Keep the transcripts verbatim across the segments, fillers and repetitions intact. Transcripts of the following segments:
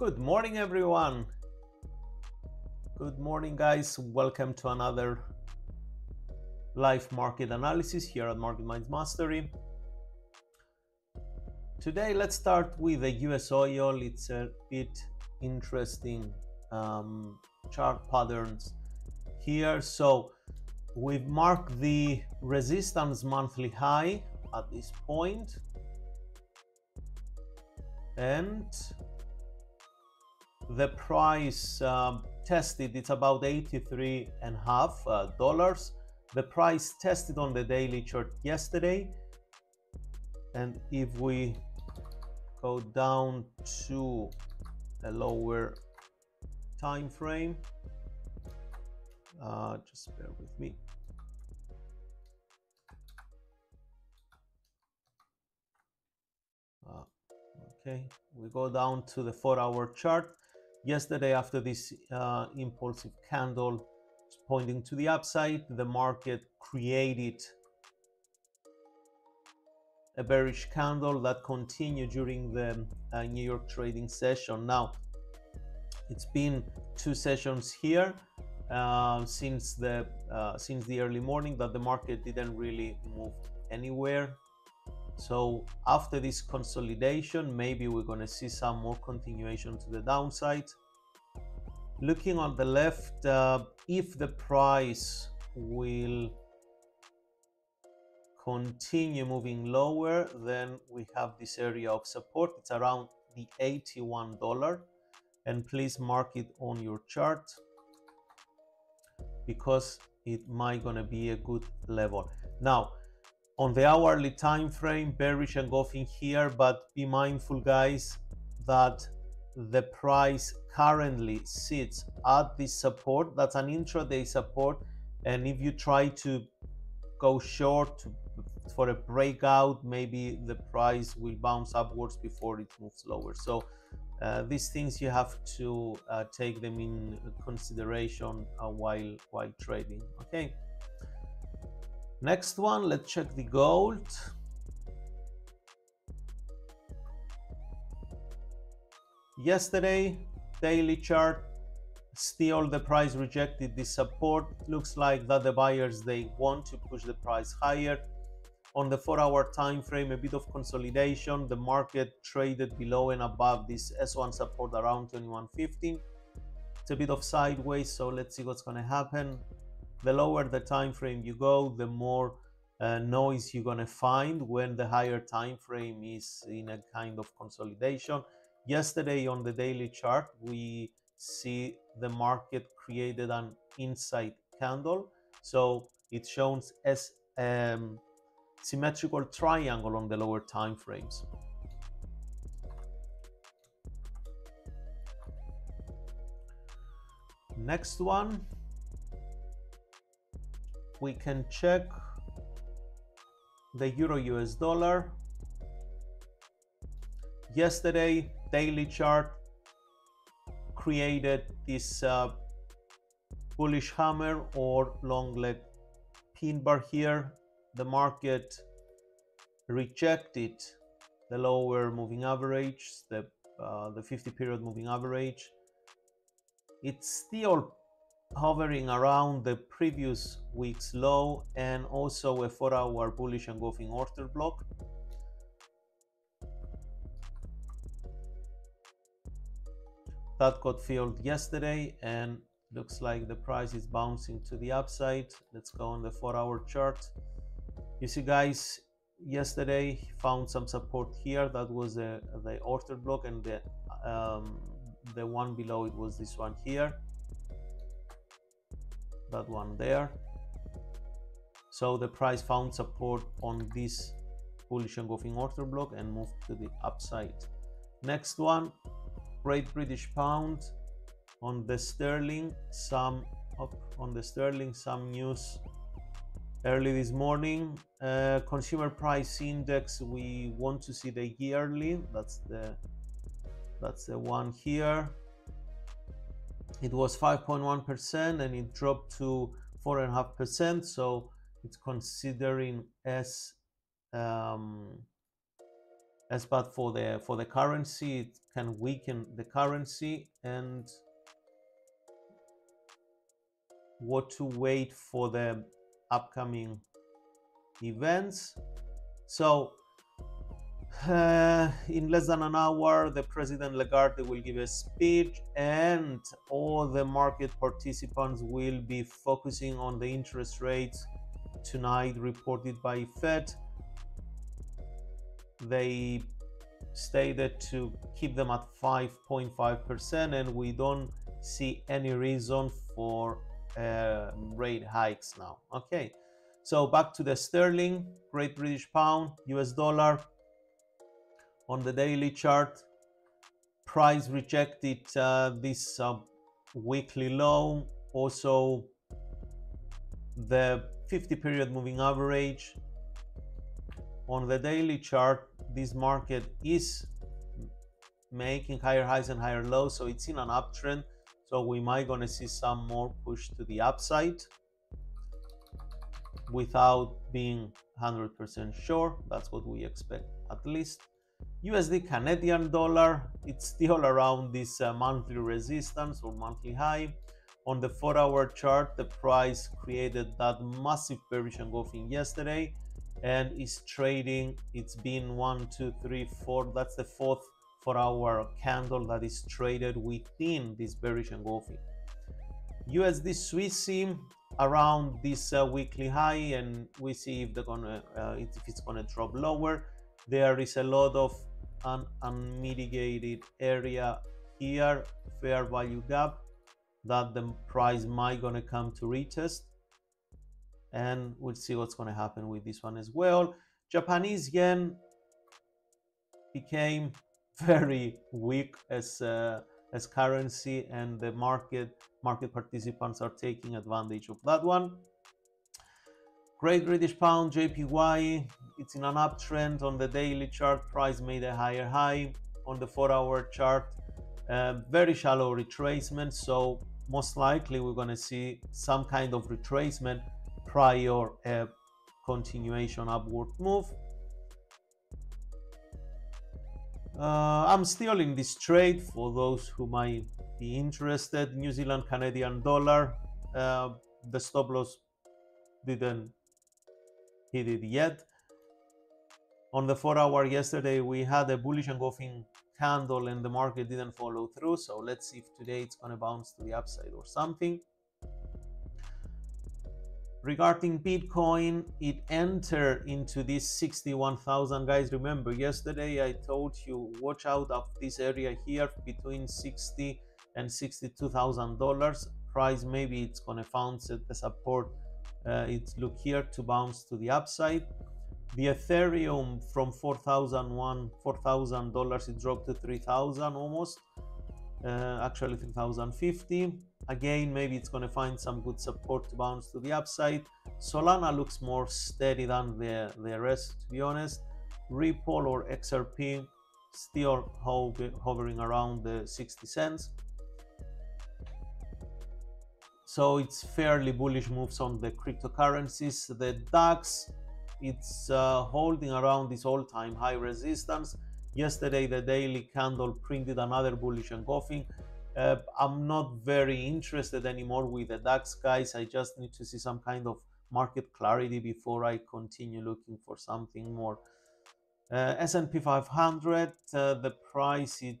Good morning, everyone. Good morning, guys. Welcome to another live market analysis here at Market Minds Mastery. Today, let's start with the U S oil. It's a bit interesting um, chart patterns here. So we've marked the resistance monthly high at this point, and the price um, tested, it's about eighty-three and a half uh, dollars. The price tested on the daily chart yesterday, and if we go down to a lower time frame, uh, just bear with me. Uh, okay, we go down to the four-hour chart. Yesterday, after this uh, impulsive candle pointing to the upside, the market created a bearish candle that continued during the uh, New York trading session. Now, it's been two sessions here uh, since the uh, since the early morning that the market didn't really move anywhere. So after this consolidation, maybe we're going to see some more continuation to the downside. Looking on the left, uh, if the price will continue moving lower, then we have this area of support. It's around the eighty-one dollars, and please mark it on your chart because it might gonna be a good level. Now, on the hourly time frame, bearish engulfing here, but be mindful, guys, that the price currently sits at this support. That's an intraday support, and if you try to go short for a breakout, maybe the price will bounce upwards before it moves lower. So uh, these things you have to uh, take them in consideration uh, while while trading. Okay. Next one, let's check the gold. Yesterday, daily chart, still the price rejected this support. Looks like that the buyers, they want to push the price higher. On the four-hour time frame, a bit of consolidation. The market traded below and above this S one support around twenty-one fifteen. It's a bit of sideways, so let's see what's going to happen. The lower the time frame you go, the more uh, noise you're going to find when the higher time frame is in a kind of consolidation. Yesterday on the daily chart, we see the market created an inside candle. So it shows as um, symmetrical triangle on the lower time frames. Next one, we can check the euro U S dollar. Yesterday, daily chart created this uh, bullish hammer or long leg pin bar here. The market rejected the lower moving average, the uh, the fifty period moving average. It's still hovering around the previous week's low, and also a four-hour bullish engulfing order block. That got filled yesterday, and looks like the price is bouncing to the upside. Let's go on the four-hour chart. You see, guys, yesterday found some support here. That was a, the order block, and the um, the one below it was this one here. That one there. So the price found support on this bullish engulfing order block and moved to the upside. Next one, Great British Pound. On the sterling, some up on the sterling, some news early this morning. Uh, consumer price index, we want to see the yearly. That's the that's the one here. It was five point one percent and it dropped to four point five percent, so it's considering as um, As but for the for the currency, it can weaken the currency. And what to wait for the upcoming events. So uh, in less than an hour, the President Lagarde will give a speech, and all the market participants will be focusing on the interest rates tonight reported by Fed. They stated to keep them at five point five percent, and we don't see any reason for uh, rate hikes now. Okay, so back to the sterling, Great British pound, U S dollar. On the daily chart, price rejected uh, this uh, weekly low, also the fifty period moving average. On the daily chart, this market is making higher highs and higher lows, so it's in an uptrend, so we might gonna see some more push to the upside without being one hundred percent sure. That's what we expect, at least. U S D Canadian dollar, it's still around this uh, monthly resistance or monthly high. On the four hour chart, the price created that massive bearish engulfing yesterday and is trading. It's been one two three four, that's the fourth four hour candle that is traded within this bearish engulfing. U S D Swissy around this uh, weekly high, and we see if they're gonna uh, if it's gonna drop lower. There is a lot of an unmitigated area here, fair value gap, that the price might gonna come to retest, and we'll see what's going to happen with this one as well. Japanese yen became very weak as uh, as currency, and the market market participants are taking advantage of that one. Great British pound, J P Y, it's in an uptrend. On the daily chart, price made a higher high. On the four hour chart, uh, very shallow retracement, so most likely we're going to see some kind of retracement prior a continuation upward move. Uh, I'm still in this trade for those who might be interested. New Zealand Canadian dollar, uh, the stop loss didn't hit it yet. On the four hour yesterday, we had a bullish engulfing candle and the market didn't follow through. So let's see if today it's going to bounce to the upside or something. Regarding Bitcoin, it entered into this sixty-one thousand. Guys, remember yesterday I told you watch out of this area here between sixty and sixty-two thousand dollars. Price, maybe it's gonna bounce at the support. Uh, it's look here to bounce to the upside. The Ethereum from four thousand one, four thousand dollars, it dropped to three thousand almost. Uh, actually three thousand fifty. Again, maybe it's going to find some good support to bounce to the upside. Solana looks more steady than the, the rest, to be honest. Ripple or X R P still hover, hovering around the sixty cents. So it's fairly bullish moves on the cryptocurrencies. The DAX, it's uh, holding around this all-time high resistance. Yesterday, the daily candle printed another bullish engulfing. Uh, I'm not very interested anymore with the DAX, guys. I just need to see some kind of market clarity before I continue looking for something more. Uh, S and P five hundred, uh, the price, it,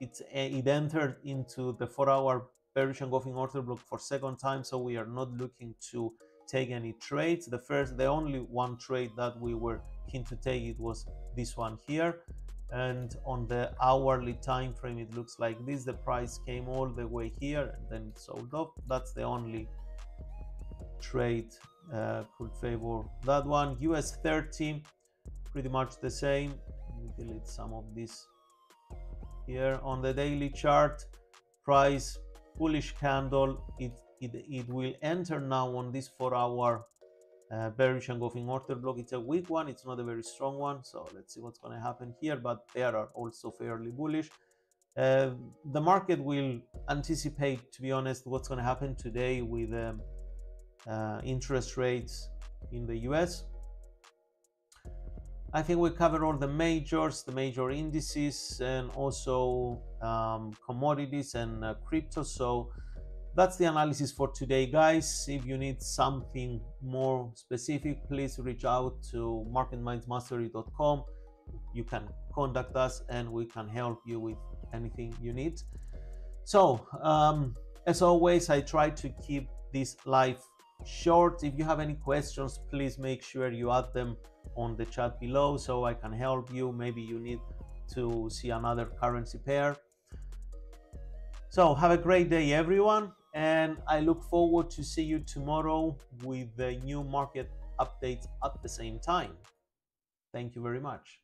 it's, it entered into the four hour bearish engulfing order block for second time, so we are not looking to take any trades. The first, the only one trade that we were keen to take, it was this one here. And on the hourly time frame, it looks like this. The price came all the way here and then sold off. That's the only trade uh, could favor that one. U S thirty, pretty much the same. We delete some of this here. On the daily chart, price bullish candle, it it, it will enter now on this four hour Uh, bearish engulfing order block. It's a weak one, it's not a very strong one, so let's see what's going to happen here, but they are also fairly bullish. Uh, the market will anticipate, to be honest, what's going to happen today with um, uh, interest rates in the U S. I think we covered all the majors, the major indices, and also um, commodities and uh, crypto. So that's the analysis for today, guys. If you need something more specific, please reach out to market minds mastery dot com. You can contact us and we can help you with anything you need. So um, as always, I try to keep this live short. If you have any questions, please make sure you add them on the chat below so I can help you. Maybe you need to see another currency pair. So have a great day, everyone, and I look forward to see you tomorrow with the new market updates at the same time. Thank you very much.